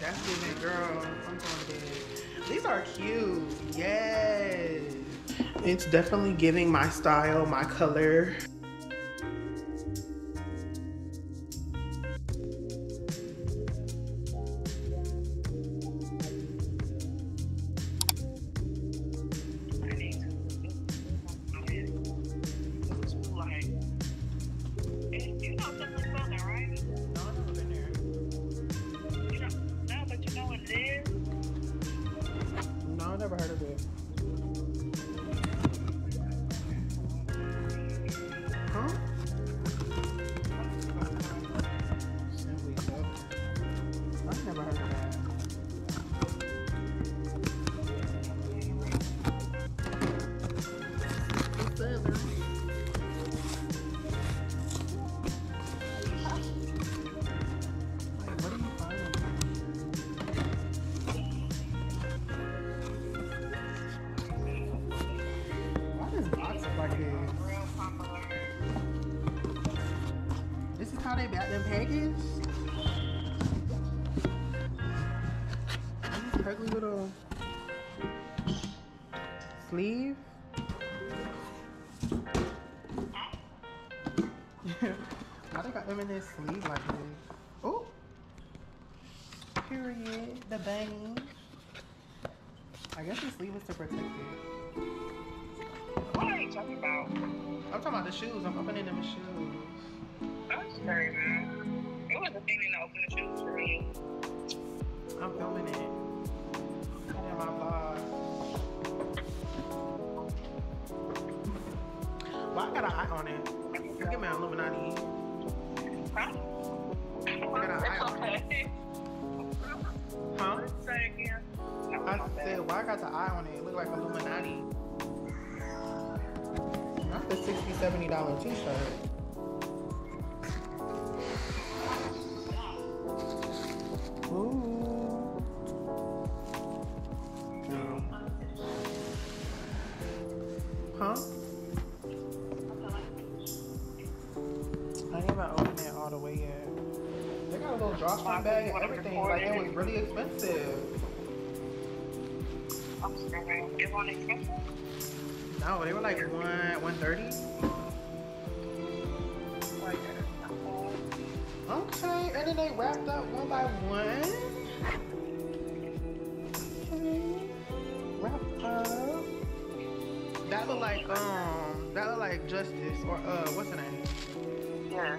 That's giving girl. I'm going big. These are cute. Yes. It's definitely giving my style, my color. Sleeve. Why they got them in this sleeve like this? Oh, period. The banging. I guess the sleeve is to protect it. What are you talking about? I'm talking about the shoes. I'm opening them shoes. I'm sorry, man. It was a thing to open the shoes for me. I'm filming it. In my vlog. Well, I got an eye on it. Look at my Illuminati. Huh? I got an eye on it. Huh? I said, well, I got the eye on it. It looked like Illuminati. Not the $60, $70 t-shirt. Bag and everything, like it was really expensive. I'm sorry, it wasn't expensive? No, they were like $130. Okay, and then they wrapped up one by one. Okay, wrapped up. That looked like Justice or what's her name? Yeah.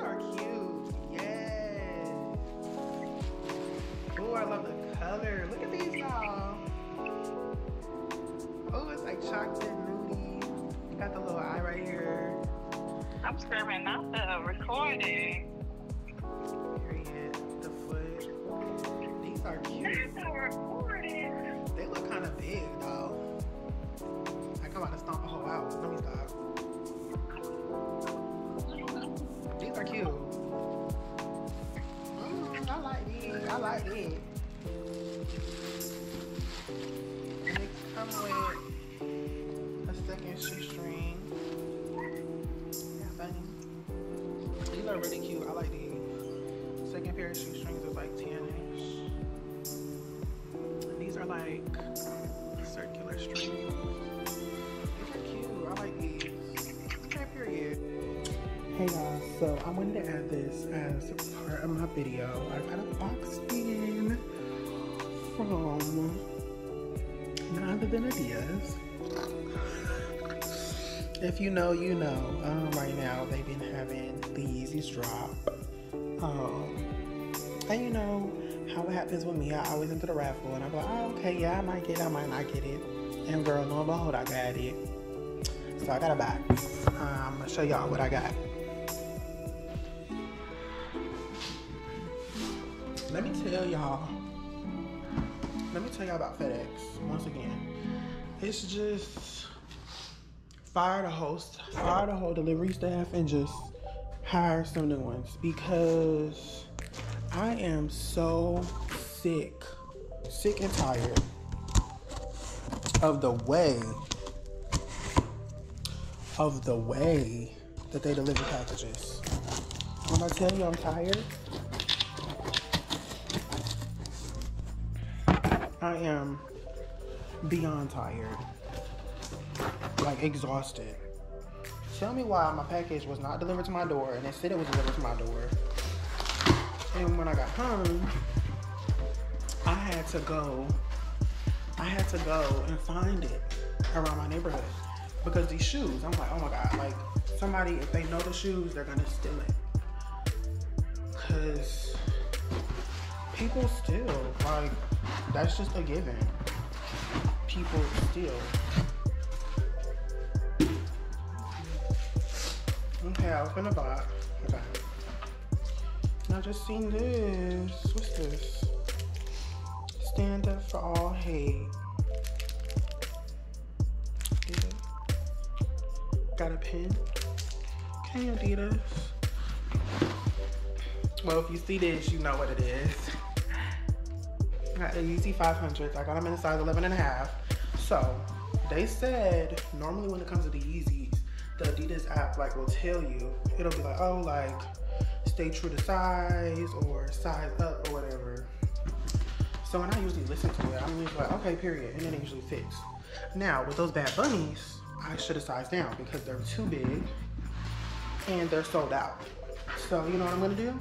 Are cute, yes. Oh, I love the color. Look at these, y'all. Oh, it's like chocolate nudie. Got the little eye right here. I'm screaming, not the recording. Period. The foot. These are cute. Not the recording. They look kind of big, though. I come out to stomp a whole house. Let me stop. Cute. I like these. I like these. And they come with a second shoestring. Funny. These are really cute. I like these. Second pair of shoestrings is like 10-ish. And these are like circular strings. These are cute. I like these. Okay, period. Hey guys, so I wanted to add this as part of my video. I got a box in from none other than Adidas. If you know, you know. Right now they've been having the Yeezys drop. And you know how it happens with me. I always enter the raffle and I'm like, oh, okay, yeah, I might get it, I might not get it. And girl, lo and behold, I got it. So I got a box. I'm gonna show y'all what I got. Let me tell y'all about FedEx once again. It's just fire the host, fire the whole delivery staff, and just hire some new ones, because I am so sick and tired of the way that they deliver packages. When I tell you I'm tired, I am beyond tired, like exhausted. Tell me why my package was not delivered to my door, and they said it was delivered to my door. And when I got home, I had to go and find it around my neighborhood, because these shoes, I'm like, oh my God, like somebody, if they know the shoes, they're gonna steal it. Cause people steal, like that's just a given. People steal. Okay, I opened a box. Okay. I just seen this. What's this? Stand up for all hate. Adidas. Got a pen. Okay, Adidas. Well, if you see this, you know what it is. Got a Yeezy 500. I got them in a size 11.5. So they said normally when it comes to the Yeezys, the Adidas app like will tell you. It'll be like, oh, like stay true to size or size up or whatever. So when I usually listen to it, I'm usually like, okay, period, and then it usually fits. Now with those Bad Bunnies, I should have sized down because they're too big and they're sold out. So you know what I'm gonna do?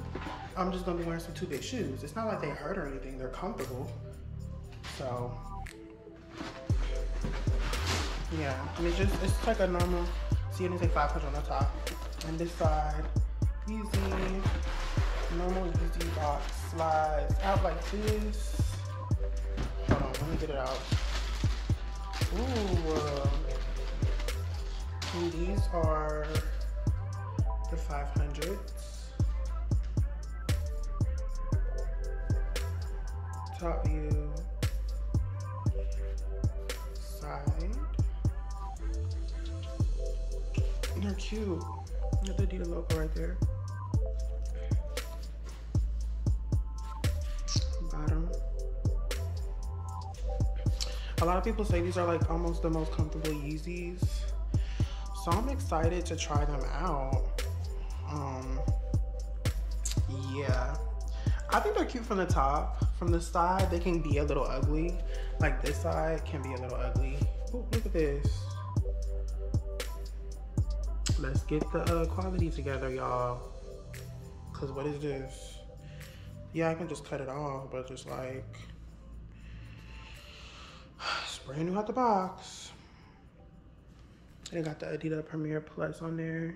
I'm just gonna be wearing some too big shoes. It's not like they hurt or anything, they're comfortable. So yeah, I mean it's like a normal CNSA 500 on the top. And this side, Yeezy, normal Yeezy box slides out like this. Hold on, let me get it out. Ooh, and these are the 500s. Top view, side. They're cute. Got the Adidas logo right there. Bottom. A lot of people say these are like almost the most comfortable Yeezys. So I'm excited to try them out. Yeah. I think they're cute from the top. From the side, they can be a little ugly. Like this side can be a little ugly. Ooh, look at this. Let's get the quality together, y'all. Cause what is this? Yeah, I can just cut it off, but just like, it's brand new out the box. They got the Adidas Premier Plus on there.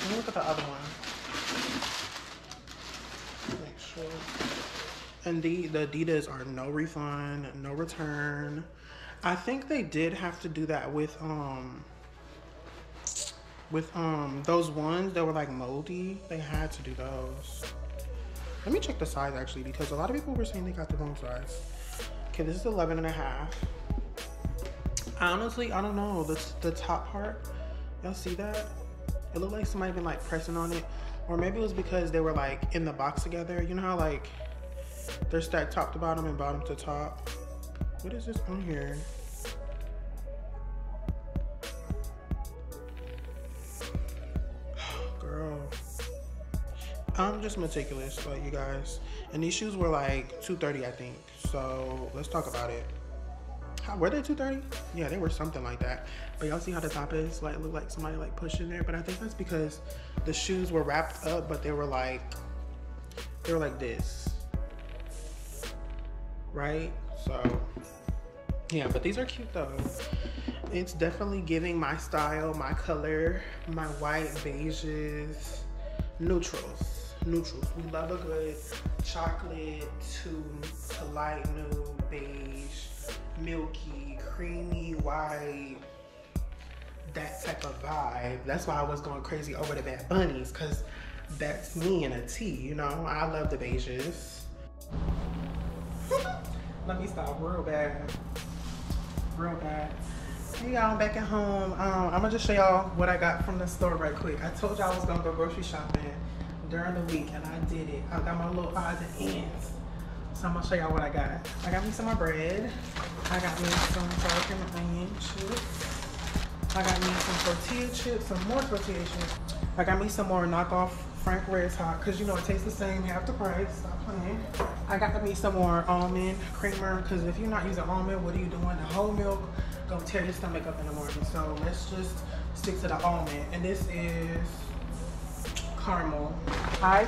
Let me look at the other one. Make sure. And the Adidas are no refund, no return. I think they did have to do that with those ones that were like moldy. They had to do those. Let me check the size actually, because a lot of people were saying they got the wrong size. Okay, this is 11.5. Honestly, I don't know. The top part, y'all see that? It looked like somebody been like pressing on it, or maybe it was because they were like in the box together. You know how like they're stacked top to bottom and bottom to top. What is this on here? Girl, I'm just meticulous, like you guys. And these shoes were like $230, I think. So let's talk about it. Were they $230? Yeah, they were something like that. But y'all see how the top is? Like, look like somebody like pushed in there. But I think that's because the shoes were wrapped up, but they were like this, right? So yeah, but these are cute though. It's definitely giving my style, my color, my white, beiges, neutrals. We love a good chocolate to light nude, beige, milky, creamy, white, that type of vibe. That's why I was going crazy over the Bad Bunnies, because that's me in a T, you know? I love the beiges. Let me stop real bad. Hey y'all, I'm back at home. I'm gonna just show y'all what I got from the store right quick. I told y'all I was gonna go grocery shopping during the week, and I did it. I got my little odds and ends. So I'm gonna show y'all what I got. I got me some of my bread. I got me some garlic and onion chips. I got me some tortilla chips, some more tortilla chips. I got me some more knockoff Frank's Red Hot, because you know it tastes the same, half the price. Stop playing. I got me some more almond creamer, because if you're not using almond, what are you doing? The whole milk gonna tear your stomach up in the morning. So let's just stick to the almond. And this is caramel. I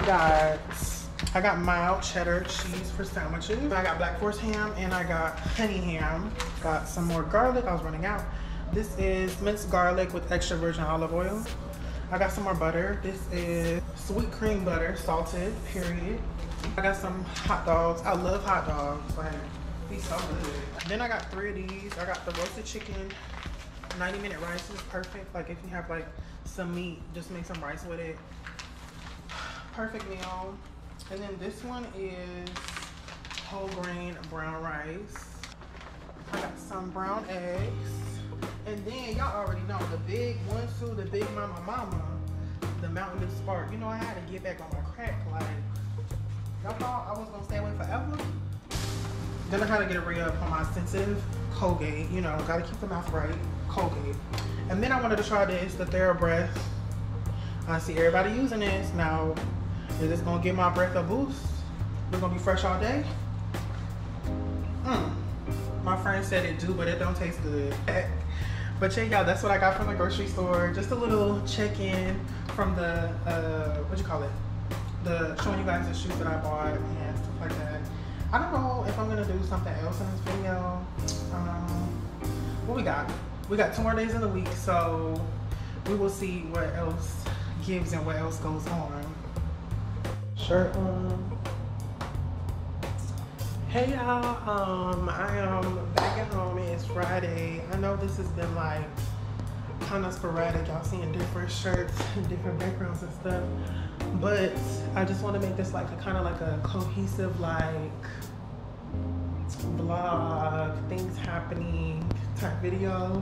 got mild cheddar cheese for sandwiches. I got Black Forest ham and I got honey ham. Got some more garlic, I was running out. This is minced garlic with extra virgin olive oil. I got some more butter. This is sweet cream butter, salted, period. I got some hot dogs. I love hot dogs, like, these so good. Then I got three of these. I got the roasted chicken, 90-minute rice is perfect. Like if you have like some meat, just make some rice with it. Perfect meal. And then this one is whole grain brown rice. I got some brown eggs. And then y'all already know the big one, two, the big mama, the Mountain Dew Spark. You know I had to get back on my crack. Like y'all thought I was gonna stay away forever. Then I had to get a re-up on my sensitive Colgate. You know, gotta keep the mouth right, Colgate. And then I wanted to try this, the TheraBreath. I see everybody using this now. Is this gonna give my breath a boost? We're gonna be fresh all day. My friend said it do, but it don't taste good. But yeah, y'all, that's what I got from the grocery store. Just a little check-in from the, showing you guys the shoes that I bought and stuff like that. I don't know if I'm gonna do something else in this video. What we got? We got 2 more days in the week, so we will see what else gives and what else goes on. Shirt on. Hey y'all, I am back at home and it's Friday. I know this has been like kind of sporadic, y'all seeing different shirts and different backgrounds and stuff, but I just want to make this like a kind of like a cohesive like vlog, things happening type video,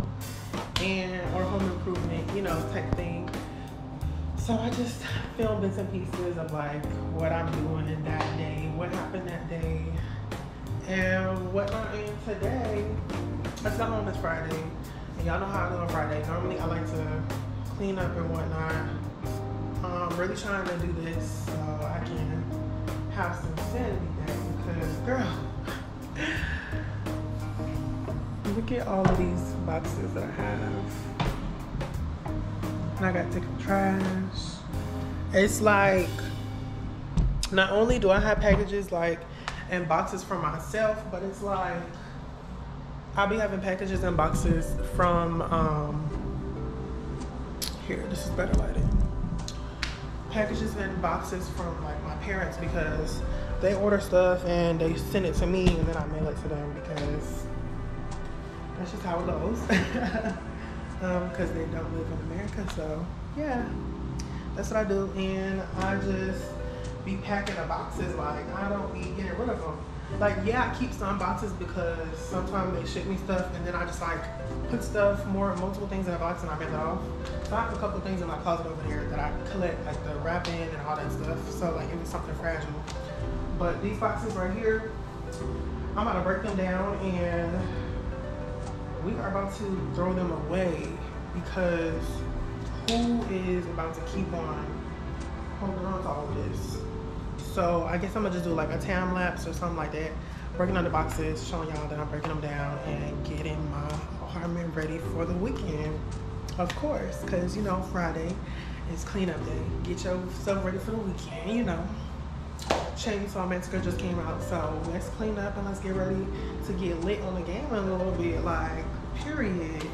and or home improvement, you know, type thing. So I just filmed bits and pieces of like what I'm doing in that day, what happened that day, and what I am today. I got home this Friday, and y'all know how I go on Friday. Normally I like to clean up and whatnot. I'm really trying to do this so I can have some sanity today, because girl, look at all of these boxes that I have. And I gotta take the trash. It's like, not only do I have packages like and boxes for myself, but it's like I'll be having packages and boxes from here, this is better lighting. Packages and boxes from like my parents, because they order stuff and they send it to me and then I mail it to them, because that's just how it goes. Because they don't live in America, so yeah, that's what I do. And I just be packing the boxes, like I don't be getting rid of them. Like yeah, I keep some boxes because sometimes they ship me stuff and then I just like put stuff, multiple things in a box and I mail it off. So I have a couple things in my closet over here that I collect, like the wrapping and all that stuff, so like it was something fragile. But these boxes right here, I'm gonna break them down and we are about to throw them away, because who is about to keep on holding on to all of this? So I guess I'm gonna just do like a time lapse or something like that, breaking down the boxes, showing y'all that I'm breaking them down and getting my apartment ready for the weekend, of course, because you know Friday is cleanup day. Get yourself ready for the weekend, you know. Chainsaw Man just came out, so let's clean up and let's get ready to get lit on the game a little bit, like, period.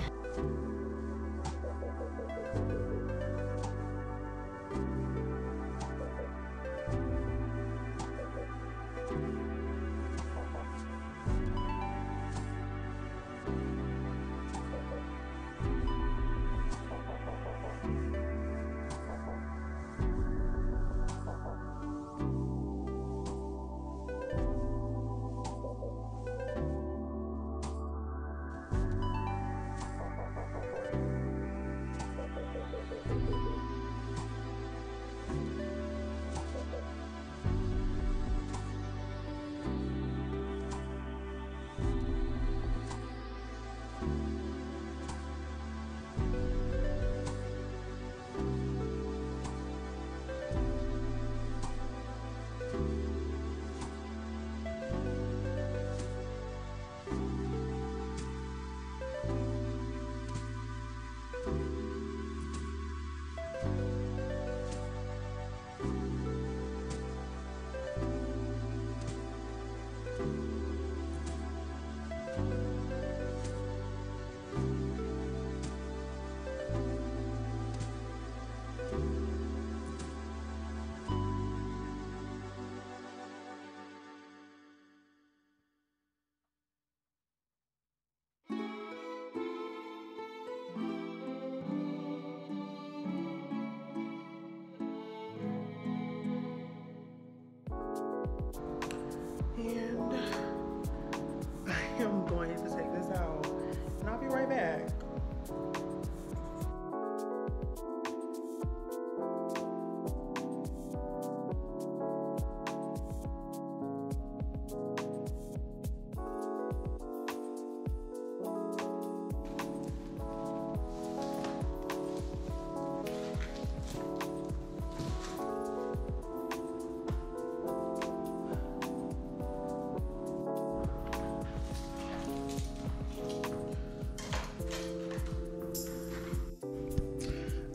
and I am going to take this out and I'll be right back.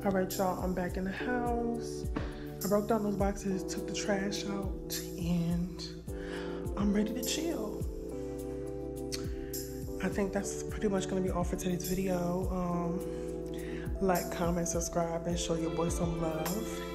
All right, y'all, I'm back in the house. I broke down those boxes, took the trash out, and I'm ready to chill. I think that's pretty much gonna be all for today's video. Like, comment, subscribe, and show your boy some love.